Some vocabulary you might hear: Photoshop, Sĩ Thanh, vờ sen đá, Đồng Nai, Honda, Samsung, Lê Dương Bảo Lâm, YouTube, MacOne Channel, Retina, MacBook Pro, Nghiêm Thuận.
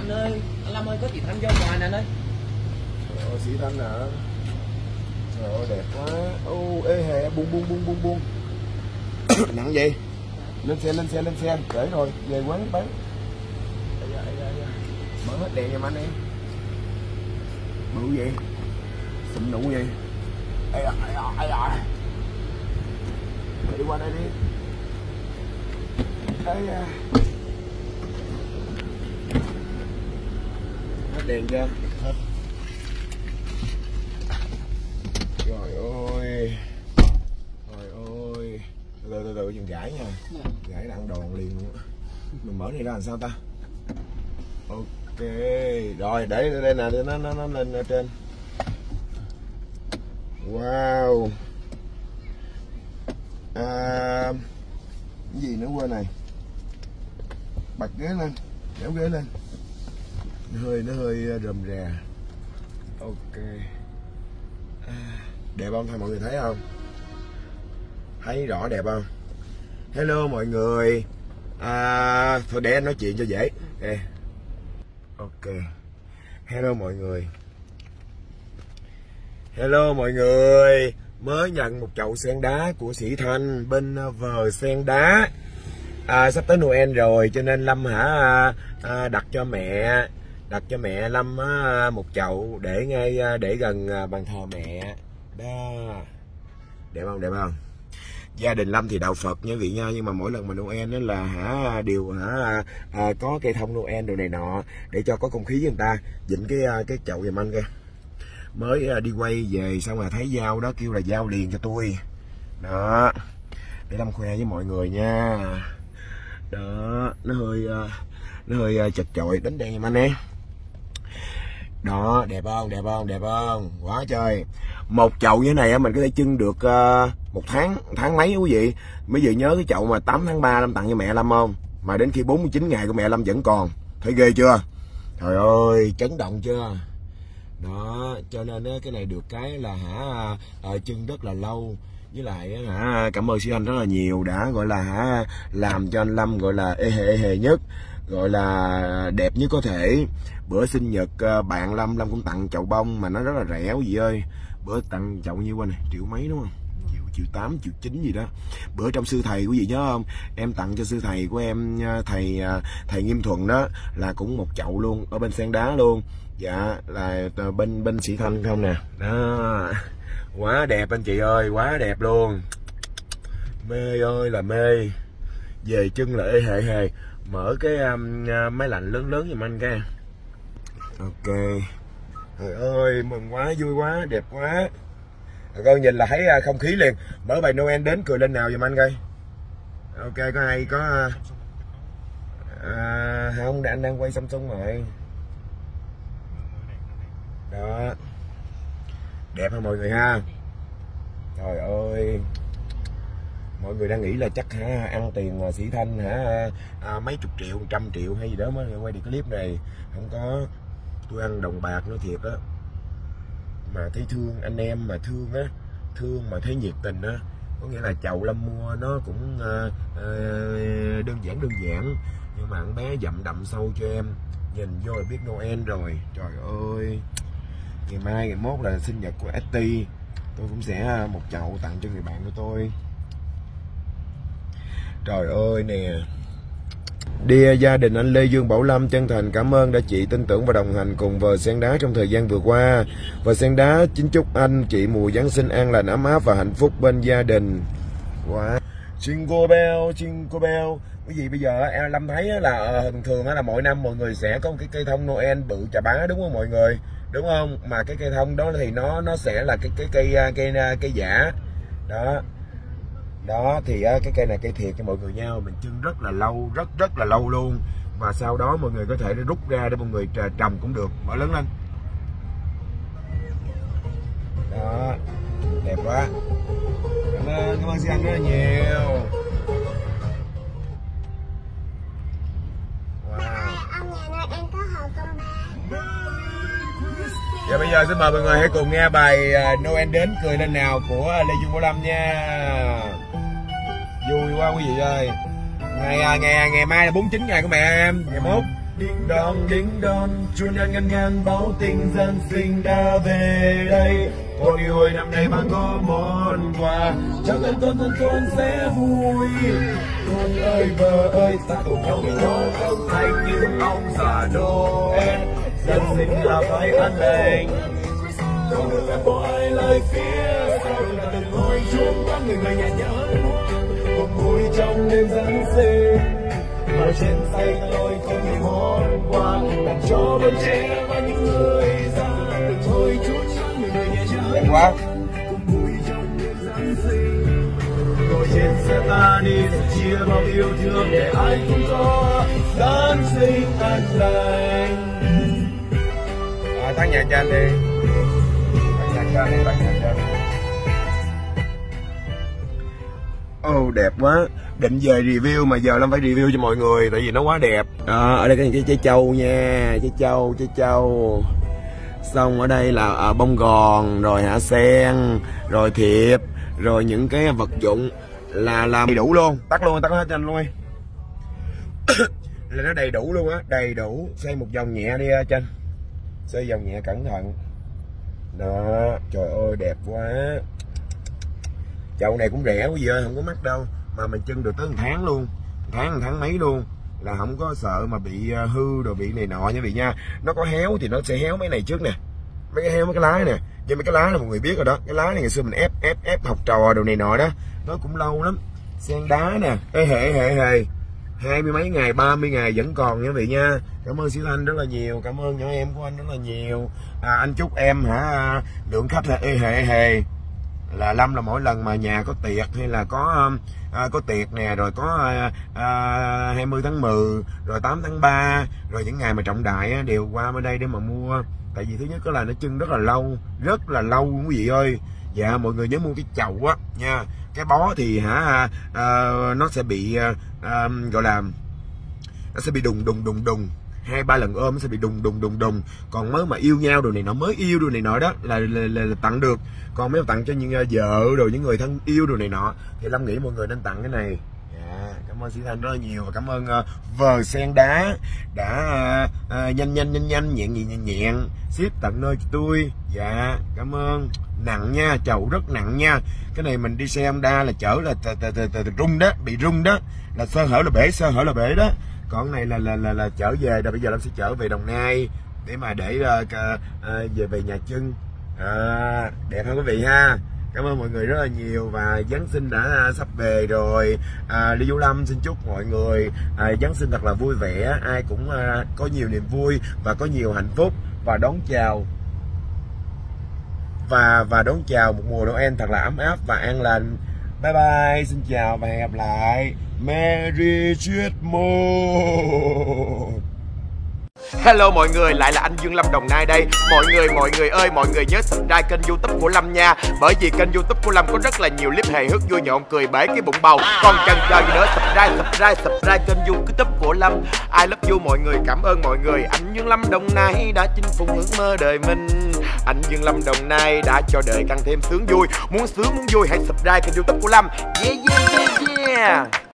Anh ơi, anh Lâm ơi, có chị Thanh cho quà nè anh ơi. Trời ơi, Sĩ Thanh hả? Trời ơi, đẹp quá. Ô, ê hè, buông. Nặng gì? Lên xe, trễ rồi, về quán bán. Mở hết đèn giùm anh em. Bự gì? Sụm nụ gì? Ê à. Đi qua đây đi. Ê à. Hết đèn chưa? Hết. Trời ơi. Từ từ dừng gãi nha. Gãi đang đòn liền luôn. Mình mở này ra làm sao ta? Ok. Rồi để đây nè, nó lên ở trên. Wow. Cái gì nữa quên này. Bật ghế lên, kéo ghế lên. Nó hơi rườm rà. Ok. Đẹp không? Thôi mọi người thấy không? Thấy rõ đẹp không? Hello mọi người. Thôi để em nói chuyện cho dễ. Ok. Hello mọi người. Mới nhận một chậu sen đá của Sĩ Thanh bên Vờ Sen Đá. Sắp tới Noel rồi cho nên Lâm đặt cho mẹ Lâm một chậu để ngay để gần bàn thờ mẹ. Đó. Đẹp không? Gia đình Lâm thì đạo Phật nha vị nha, nhưng mà mỗi lần mà Noel đó là có cây thông Noel đồ này nọ để cho có không khí với người ta. Dịnh cái chậu giùm anh kìa. Mới đi quay về xong là thấy dao đó, kêu là dao liền cho tôi. Đó. Để Lâm khoe với mọi người nha. Đó, nó hơi chật chội, đánh đèn giùm anh em. Đó, đẹp không? Quá trời. Một chậu như thế này mình có thể trưng được một tháng mấy quý vị. Mấy giờ nhớ cái chậu mà 8 tháng 3 Lâm tặng cho mẹ Lâm không? Mà đến khi 49 ngày của mẹ Lâm vẫn còn. Thấy ghê chưa? Trời ơi, chấn động chưa? Đó, cho nên cái này được cái là trưng rất là lâu. Với lại cảm ơn Sĩ Thanh rất là nhiều đã gọi là làm cho anh Lâm gọi là ê hề nhất, gọi là đẹp như có thể. Bữa sinh nhật bạn Lâm cũng tặng chậu bông mà nó rất là rẻ quý vị ơi. Bữa tặng chậu nhiêu anh này, 1,000,000 mấy đúng không? 1,8 triệu, 1,9 triệu gì đó. Bữa trong sư thầy quý vị nhớ không, em tặng cho sư thầy của em, thầy Nghiêm Thuận đó, là cũng một chậu luôn ở bên Sen Đá luôn. Dạ là bên Sĩ Thanh không nè. Đó, quá đẹp anh chị ơi, quá đẹp luôn. Mê ơi là mê. Về chân là ê hề. Mở cái máy lạnh lớn giùm anh cái. Ok. Trời ơi, mừng quá, vui quá, đẹp quá. Con nhìn là thấy không khí liền. Mở bài Noel đến cười lên nào giùm anh coi. Ok, có ai có không, anh đang quay Samsung rồi. Đó. Đẹp hả mọi người ha? Trời ơi. Mọi người đang nghĩ là chắc ăn tiền Sĩ Thanh mấy chục triệu, 100 triệu hay gì đó mới quay được clip này. Không có, tôi ăn đồng bạc nó thiệt á. Mà thấy thương anh em, mà thương á, thương mà thấy nhiệt tình á. Có nghĩa là chậu Lâm mua nó cũng đơn giản, nhưng mà con bé dặm đậm sâu cho em. Nhìn vô là biết Noel rồi. Trời ơi. Ngày mai, ngày mốt là sinh nhật của ST. Tôi cũng sẽ một chậu tặng cho người bạn của tôi. Trời ơi nè. Dear gia đình anh Lê Dương Bảo Lâm, chân thành cảm ơn đã chị tin tưởng và đồng hành cùng Vờ Sen Đá trong thời gian vừa qua. Vờ Sen Đá chính chúc anh chị mùa Giáng sinh an lành, ấm áp và hạnh phúc bên gia đình. Wow. Jingle bell. Quý vị bây giờ Lâm thấy là thường là mỗi năm mọi người sẽ có một cái cây thông Noel bự chà bá đúng không mọi người? Đúng không? Mà cái cây thông đó thì nó sẽ là cái cây giả. Đó. Đó thì cái cây này cây thiệt cho mọi người nha, mình trưng rất là lâu, rất là lâu luôn. Và sau đó mọi người có thể rút ra để mọi người trồng cũng được. Mở lớn lên. Đó. Đẹp quá. Cảm ơn Sĩ Thanh rất là nhiều. Và bây giờ xin mời mọi người hãy cùng nghe bài Noel đến cười lên nào của Lê Dương Bảo Lâm nha. Vui quá quý vị ơi. Ngày mai là 49 ngày của mẹ em, ngày mốt Đinh đong, chuông đàn ngân ngang báo tin dân sinh đã về đây. Cô đi hồi năm nay mang có món quà, chắc chắn con sẽ vui. Con ơi vợ ơi, ta cùng nhau đi nó không thành như ông già Noel. Dân sinh là phải an lành, không được phép bỏ ai lời phía sau. Là từng ngôi chuông vang người người nhẹ nhõm, cuộc vui trong đêm Giáng sinh. Ở trên tay tôi có những món quà tặng cho bọn trẻ và những người già. Đừng thôi chút những người nhẹ nhàng cùng vui trong đêm Giáng sinh. Ngồi trên xe ta đi chia bao yêu thương để ai cũng có Giáng sinh an lành. Tắt nhạc cho anh đi, tắt nhạc cho anh. Oh, đẹp quá. Định về review mà giờ Lâm phải review cho mọi người tại vì nó quá đẹp. Ở đây có những trái trâu nha, trái trâu. Xong ở đây là bông gòn, rồi hả sen, rồi thiệp, rồi những cái vật dụng là làm đầy đủ luôn. Tắt luôn, tắt hết cho anh luôn. Là nó đầy đủ luôn á, đầy đủ. Xoay một vòng nhẹ đi cho anh. Xoay vòng nhẹ cẩn thận. Đó, trời ơi đẹp quá. Chậu này cũng rẻ quá gì ơi, không có mắc đâu. Mà mình trưng được tới một tháng luôn, một tháng mấy luôn. Là không có sợ mà bị hư rồi bị này nọ nha vị nha. Nó có héo thì nó sẽ héo mấy này trước nè. Mấy cái héo mấy cái lá nè. Chứ mấy cái lá là mọi người biết rồi đó. Cái lá này ngày xưa mình ép học trò đồ này nọ đó. Nó cũng lâu lắm. Sen đá nè. Ê hề 20 mấy ngày, 30 ngày vẫn còn nha vị nha. Cảm ơn Sĩ Thanh rất là nhiều. Cảm ơn nhỏ em của anh rất là nhiều. Anh chúc em hả lượng khách là ê hề. Là Lâm là mỗi lần mà nhà có tiệc hay là có tiệc nè, rồi có 20 tháng 10, rồi 8 tháng 3, rồi những ngày mà trọng đại á, đều qua bên đây để mà mua. Tại vì thứ nhất là nó trưng rất là lâu quý vị ơi. Dạ mọi người nhớ mua cái chậu á nha. Cái bó thì hả nó sẽ bị gọi là nó sẽ bị đùng 2-3 lần ôm sẽ bị đùng. Còn mới mà yêu nhau đồ này nó mới yêu đồ này nọ đó là tặng được. Còn mấy tặng cho những vợ rồi những người thân yêu đồ này nọ thì Lâm nghĩ mọi người nên tặng cái này. Cảm ơn Sĩ Thanh rất là nhiều và cảm ơn Vờ Sen Đá đã nhanh nhẹn ship tận nơi cho tôi. Dạ cảm ơn. Nặng nha, chậu rất nặng nha. Cái này mình đi xe Honda là chở là rung đó, bị rung đó, là sơ hở là bể đó. Còn này là trở về rồi, bây giờ Lâm sẽ trở về Đồng Nai để mà để về về nhà trưng. Đẹp không quý vị ha. Cảm ơn mọi người rất là nhiều và Giáng sinh đã sắp về rồi. Lê Dương Bảo Lâm xin chúc mọi người Giáng sinh thật là vui vẻ, ai cũng có nhiều niềm vui và có nhiều hạnh phúc và đón chào một mùa Noel thật là ấm áp và an lành. Bye bye, xin chào và hẹn gặp lại. Merry Christmas. Hello mọi người, lại là anh Dương Lâm Đồng Nai đây. Mọi người ơi, mọi người nhớ subscribe kênh YouTube của Lâm nha. Bởi vì kênh YouTube của Lâm có rất là nhiều clip hề hước vui nhộn cười bể cái bụng bầu. Còn cần chờ gì nữa, subscribe kênh YouTube của Lâm. I love you mọi người, cảm ơn mọi người. Anh Dương Lâm Đồng Nai đã chinh phục ước mơ đời mình. Anh Dương Lâm Đồng Nai đã cho đời càng thêm sướng vui. Muốn sướng muốn vui hãy subscribe kênh YouTube của Lâm. Yeah yeah yeah yeah.